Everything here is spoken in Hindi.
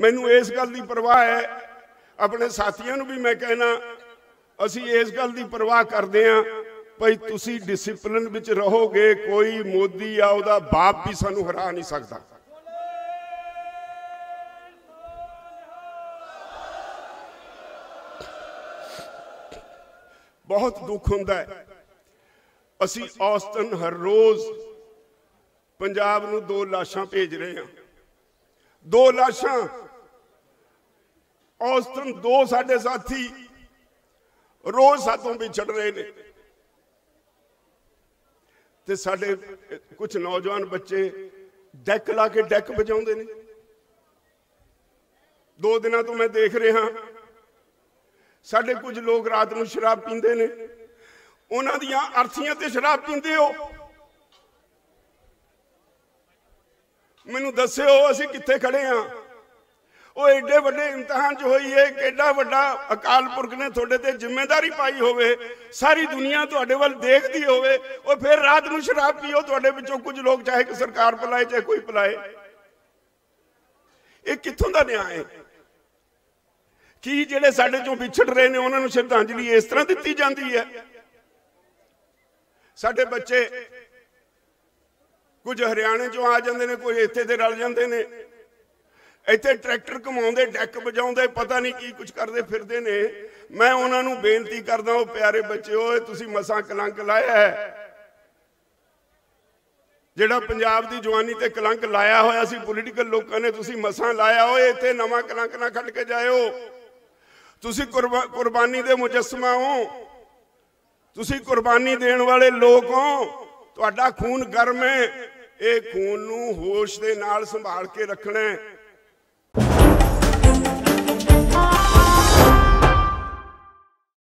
मैनू इस गल की परवाह है, अपने साथियों भी मैं कहना असी इस गल की परवाह करते हाँ भाई तुसी डिसिप्लिन विच रहोगे, कोई मोदी या उहदा बाप भी सानू हरा नहीं सकता। बहुत दुख हुंदा है, असी औसतन हर रोज़ पंजाब नूं 2 लाशां भेज रहे हैं, 2 लाशां औसतन 2 साडे साथी रोज सातों भी छड़ रहे हैं। ते साडे कुछ नौजवान बच्चे डेक ला के डेक बजाते हैं। 2 दिनों तो मैं देख रहा साडे कुछ लोग रात को शराब पींदे ने, उन्हां दियां अर्थियां ते शराब पींदे हो। मैनू दस्यो असीं कित्थे खड़े हाँ। वो एडे वड्डे इम्तिहान च होई है कि एडा वड्डा अकाल पुरख ने तुहाडे ते जिम्मेदारी पाई होवे, सारी दुनिया तुहाडे वल देखदी होवे, और फिर रात नूं शराब पीओ। तुहाडे विचों कुछ लोग चाहे कि सरकार भुलाए चाहे कोई भुलाए, ये कित्थों दा न्याय है? कि जिहड़े साडे चों विछड़ रहे ने उन्हां नूं श्रद्धांजलि इस तरह दित्ती जांदी है? साडे बच्चे कुछ हरियाणे चों आ जांदे ने, कोई इत्थे ते रल जांदे ने, इत्थे ट्रैक्टर घुमाउंदे डेक बजाउंदे पता नहीं की कुछ करते फिरदे ने। मैं उन्हां नूं बेनती करदा ओ प्यारे बच्चेओ, तुसीं मसां कलंक लाया है, जिहड़ा पंजाब दी जवानी ते कलंक लाया होया सी पोलिटिकल लोकां ने, तुसीं मसां लाया हो। इत्थे नवां कलंक ना खड़ के जाओ। तुसीं कुर्बानी दे मुजस्समा हो, तुसीं कुर्बानी देण वाले लोक हो, तुहाडा खून गर्म है। इह खून नूं होश दे नाल संभाल के रखना है।